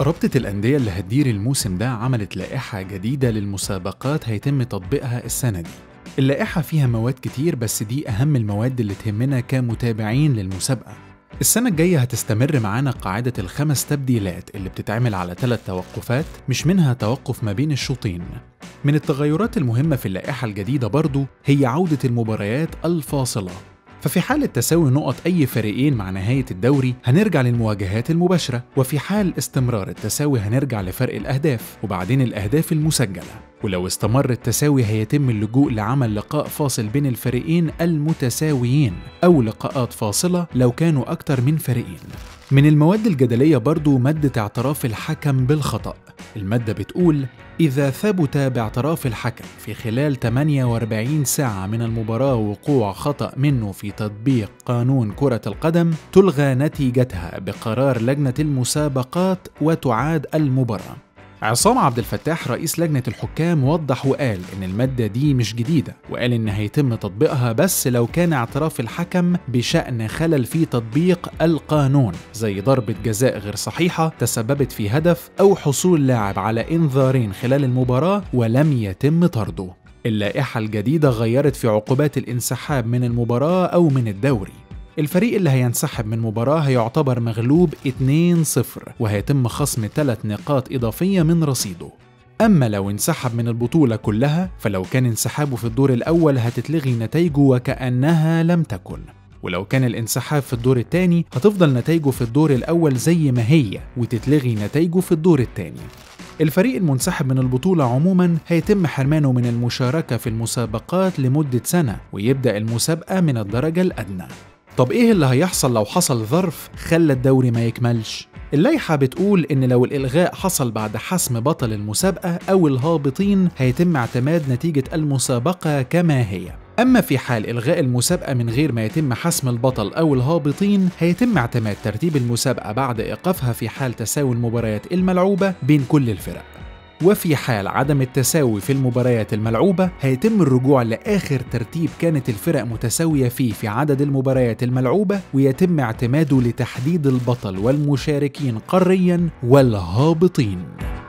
رابطة الأندية اللي هتدير الموسم ده عملت لائحة جديدة للمسابقات هيتم تطبيقها السنة دي. اللائحة فيها مواد كتير، بس دي أهم المواد اللي تهمنا كمتابعين للمسابقة. السنة الجاية هتستمر معانا قاعدة ال5 تبديلات اللي بتتعمل على 3 توقفات، مش منها توقف ما بين الشوطين. من التغيرات المهمة في اللائحة الجديدة برضو هي عودة المباريات الفاصلة، ففي حالة تساوي نقط أي فريقين مع نهاية الدوري هنرجع للمواجهات المباشرة، وفي حال استمرار التساوي هنرجع لفرق الأهداف وبعدين الأهداف المسجلة، ولو استمر التساوي هيتم اللجوء لعمل لقاء فاصل بين الفريقين المتساويين أو لقاءات فاصلة لو كانوا أكتر من فريقين. من المواد الجدلية برضو مادة اعتراف الحكم بالخطأ. المادة بتقول إذا ثبت باعتراف الحكم في خلال 48 ساعة من المباراة وقوع خطأ منه في تطبيق قانون كرة القدم تلغى نتيجتها بقرار لجنة المسابقات وتعاد المباراة. عصام عبد الفتاح رئيس لجنة الحكام وضح وقال إن المادة دي مش جديدة، وقال إن هيتم تطبيقها بس لو كان اعتراف الحكم بشأن خلل في تطبيق القانون، زي ضربة جزاء غير صحيحة تسببت في هدف أو حصول لاعب على إنذارين خلال المباراة ولم يتم طرده. اللائحة الجديدة غيرت في عقوبات الانسحاب من المباراة أو من الدوري. الفريق اللي هينسحب من مباراة هيعتبر مغلوب 2-0 وهيتم خصم 3 نقاط إضافية من رصيده. أما لو انسحب من البطولة كلها فلو كان انسحابه في الدور الأول هتتلغي نتائجه وكأنها لم تكن، ولو كان الانسحاب في الدور الثاني هتفضل نتائجه في الدور الأول زي ما هي وتتلغي نتائجه في الدور الثاني. الفريق المنسحب من البطولة عموما هيتم حرمانه من المشاركة في المسابقات لمدة سنة ويبدأ المسابقة من الدرجة الأدنى. طب إيه اللي هيحصل لو حصل ظرف خلى الدوري ما يكملش؟ اللائحة بتقول إن لو الإلغاء حصل بعد حسم بطل المسابقة أو الهابطين هيتم اعتماد نتيجة المسابقة كما هي، أما في حال إلغاء المسابقة من غير ما يتم حسم البطل أو الهابطين هيتم اعتماد ترتيب المسابقة بعد إيقافها في حال تساوي المباريات الملعوبة بين كل الفرق، وفي حال عدم التساوي في المباريات الملعوبة هيتم الرجوع لآخر ترتيب كانت الفرق متساوية فيه في عدد المباريات الملعوبة، ويتم اعتماده لتحديد البطل والمشاركين قارياً والهابطين.